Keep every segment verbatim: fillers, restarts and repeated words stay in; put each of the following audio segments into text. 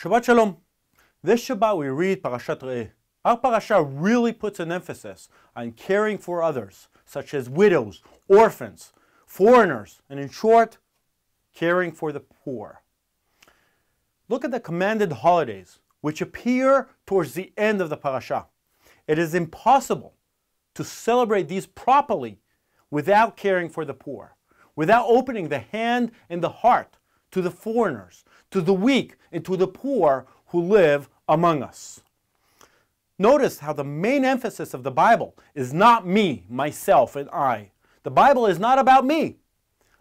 Shabbat Shalom. This Shabbat we read Parashat Re'eh. Our parasha really puts an emphasis on caring for others, such as widows, orphans, foreigners, and in short, caring for the poor. Look at the commanded holidays, which appear towards the end of the parasha. It is impossible to celebrate these properly without caring for the poor, without opening the hand and the heart to the foreigners, to the weak, and to the poor who live among us. Notice how the main emphasis of the Bible is not me, myself, and I. The Bible is not about me.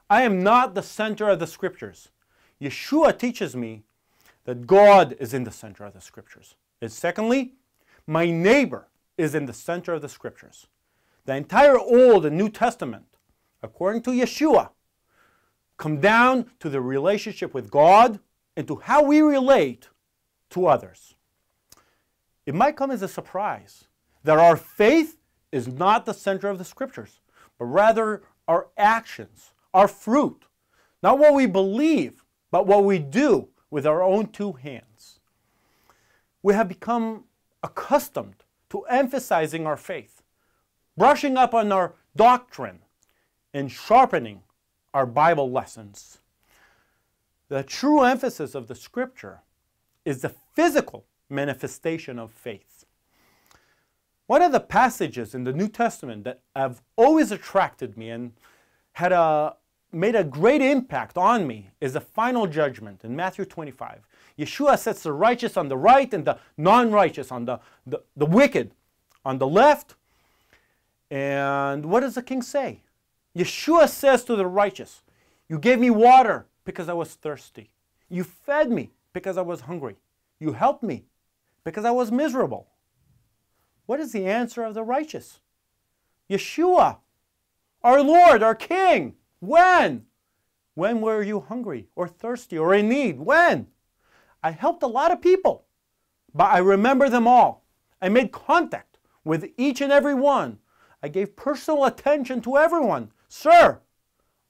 I am not the center of the Scriptures. Yeshua teaches me that God is in the center of the Scriptures. And secondly, my neighbor is in the center of the Scriptures. The entire Old and New Testament, according to Yeshua, come down to the relationship with God and to how we relate to others. It might come as a surprise that our faith is not the center of the Scriptures, but rather our actions, our fruit, not what we believe, but what we do with our own two hands. We have become accustomed to emphasizing our faith, brushing up on our doctrine, and sharpening our Bible lessons. The true emphasis of the Scripture is the physical manifestation of faith. One of the passages in the New Testament that have always attracted me and had a, made a great impact on me is the final judgment in Matthew twenty-five. Yeshua sets the righteous on the right and the non-righteous on the, the, the wicked on the left. And what does the king say? Yeshua says to the righteous, "You gave me water because I was thirsty. You fed me because I was hungry. You helped me because I was miserable." What is the answer of the righteous? Yeshua, our Lord, our King, when? When were you hungry or thirsty or in need? When? I helped a lot of people, but I remember them all. I made contact with each and every one. I gave personal attention to everyone. Sir,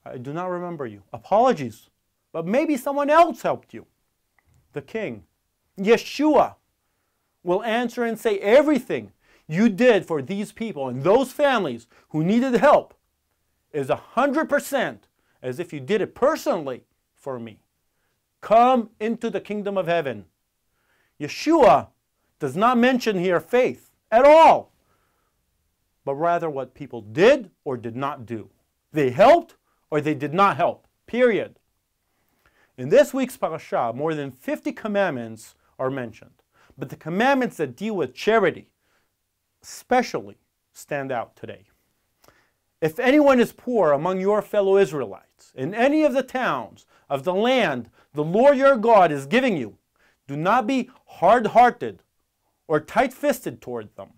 I do not remember you. Apologies, but maybe someone else helped you. The King, Yeshua, will answer and say everything you did for these people and those families who needed help is one hundred percent as if you did it personally for me. Come into the kingdom of heaven. Yeshua does not mention here faith at all, but rather what people did or did not do. They helped or they did not help, period. In this week's parasha, more than fifty commandments are mentioned, but the commandments that deal with charity especially stand out today. If anyone is poor among your fellow Israelites, in any of the towns of the land the Lord your God is giving you, do not be hard-hearted or tight-fisted toward them.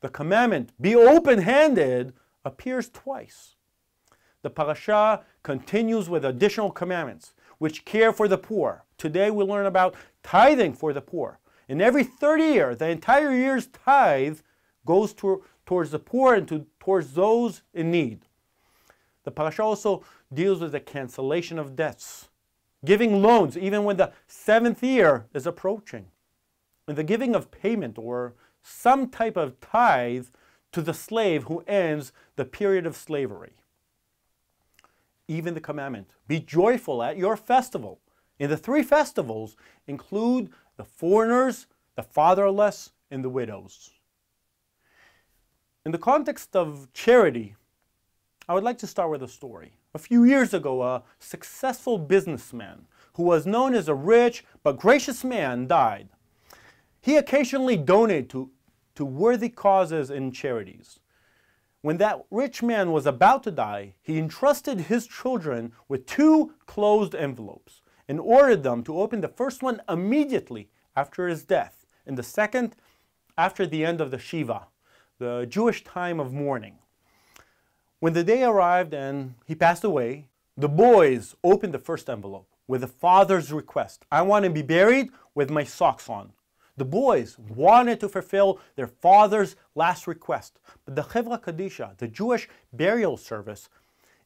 The commandment, be open-handed, appears twice. The parasha continues with additional commandments, which care for the poor. Today we learn about tithing for the poor. In every third year, the entire year's tithe goes to towards the poor and to, towards those in need. The parasha also deals with the cancellation of debts, giving loans even when the seventh year is approaching, and the giving of payment or some type of tithe to the slave who ends the period of slavery. Even the commandment, be joyful at your festival. And the three festivals include the foreigners, the fatherless, and the widows. In the context of charity, I would like to start with a story. A few years ago, a successful businessman who was known as a rich but gracious man died. He occasionally donated to, to worthy causes and charities. When that rich man was about to die, he entrusted his children with two closed envelopes and ordered them to open the first one immediately after his death and the second after the end of the Shiva, the Jewish time of mourning. When the day arrived and he passed away, the boys opened the first envelope with the father's request, "I want to be buried with my socks on." The boys wanted to fulfill their father's last request, but the Hevra Kadisha, the Jewish burial service,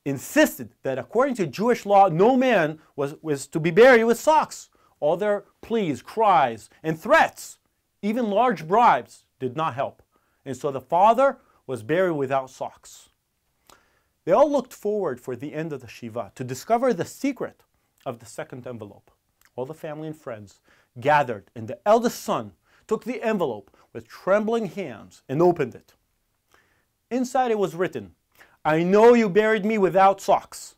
insisted that according to Jewish law, no man was, was to be buried with socks, All their pleas, cries, and threats, even large bribes, did not help. And so the father was buried without socks. They all looked forward for the end of the Shiva to discover the secret of the second envelope. All the family and friends gathered, and the eldest son took the envelope with trembling hands and opened it. Inside it was written, "I know you buried me without socks.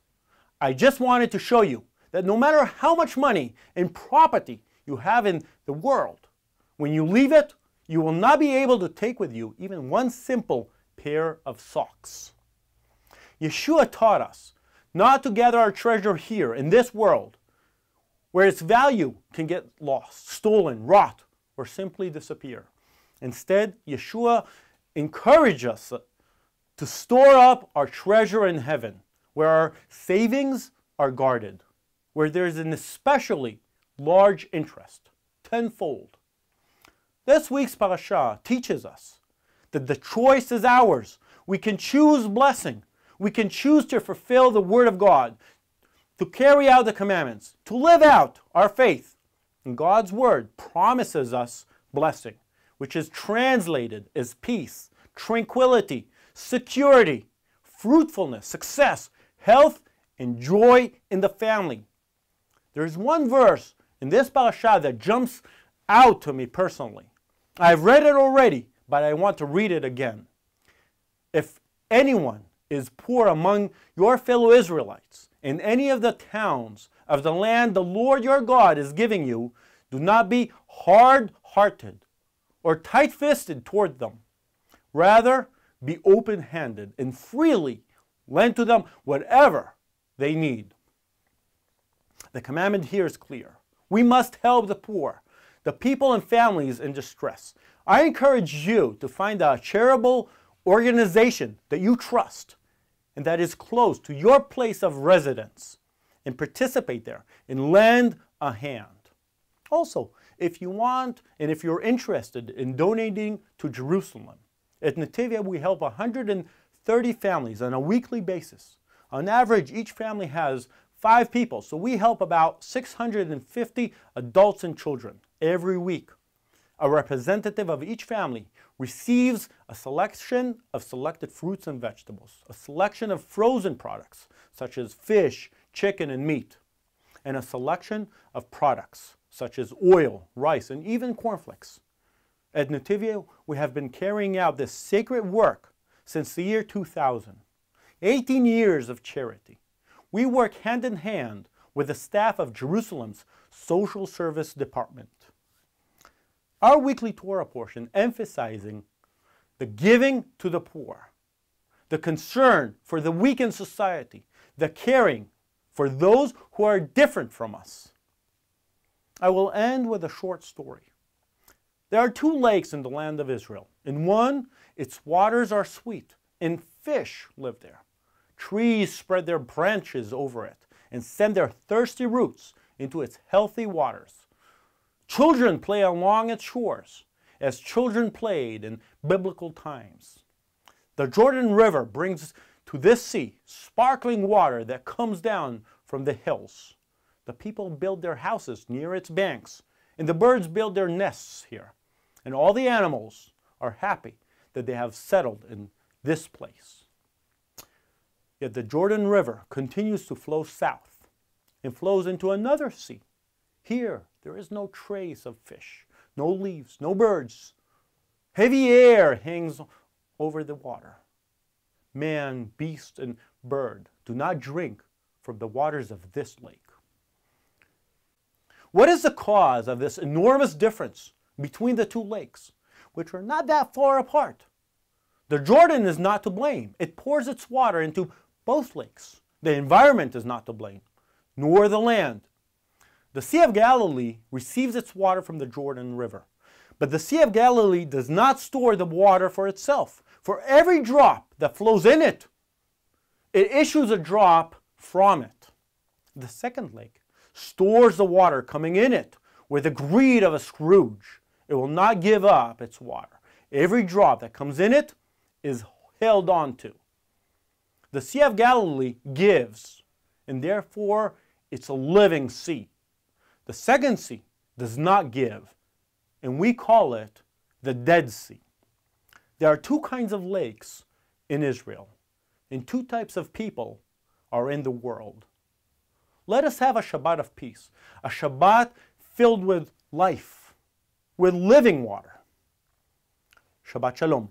I just wanted to show you that no matter how much money and property you have in the world, when you leave it, you will not be able to take with you even one simple pair of socks." Yeshua taught us not to gather our treasure here in this world, where its value can get lost, stolen, rot, or simply disappear. Instead, Yeshua encouraged us to store up our treasure in heaven, where our savings are guarded, where there is an especially large interest, tenfold. This week's parasha teaches us that the choice is ours. We can choose blessing. We can choose to fulfill the word of God, to carry out the commandments, to live out our faith. And God's word promises us blessing, which is translated as peace, tranquility, security, fruitfulness, success, health, and joy in the family. There is one verse in this parasha that jumps out to me personally. I've read it already, but I want to read it again. "If anyone is poor among your fellow Israelites in any of the towns of the land the Lord your God is giving you, do not be hard-hearted or tight-fisted toward them. Rather, be open-handed and freely lend to them whatever they need." The commandment here is clear. We must help the poor, the people and families in distress. I encourage you to find a charitable organization that you trust and that is close to your place of residence, and participate there and lend a hand. Also, if you want and if you're interested in donating to Jerusalem, at Netivyah we help one hundred thirty families on a weekly basis. On average, each family has five people, so we help about six hundred fifty adults and children every week. A representative of each family receives a selection of selected fruits and vegetables, a selection of frozen products such as fish, chicken, and meat, and a selection of products such as oil, rice, and even cornflakes. At Netivyah, we have been carrying out this sacred work since the year two thousand. eighteen years of charity. We work hand in hand with the staff of Jerusalem's Social Service Department. Our weekly Torah portion emphasizing the giving to the poor, the concern for the weak in society, the caring for those who are different from us. I will end with a short story. There are two lakes in the land of Israel. In one, its waters are sweet, and fish live there. Trees spread their branches over it and send their thirsty roots into its healthy waters. Children play along its shores, as children played in biblical times. The Jordan River brings to this sea sparkling water that comes down from the hills. The people build their houses near its banks, and the birds build their nests here. And all the animals are happy that they have settled in this place. Yet the Jordan River continues to flow south and flows into another sea. Here, there is no trace of fish, no leaves, no birds. Heavy air hangs over the water. Man, beast, and bird do not drink from the waters of this lake. What is the cause of this enormous difference between the two lakes, which are not that far apart? The Jordan is not to blame. It pours its water into both lakes. The environment is not to blame, nor the land. The Sea of Galilee receives its water from the Jordan River. But the Sea of Galilee does not store the water for itself. For every drop that flows in it, it issues a drop from it. The second lake stores the water coming in it with the greed of a Scrooge. It will not give up its water. Every drop that comes in it is held on to. The Sea of Galilee gives, and therefore it's a living sea. The second sea does not give, and we call it the Dead Sea. There are two kinds of lakes in Israel, and two types of people are in the world. Let us have a Shabbat of peace, a Shabbat filled with life, with living water. Shabbat Shalom.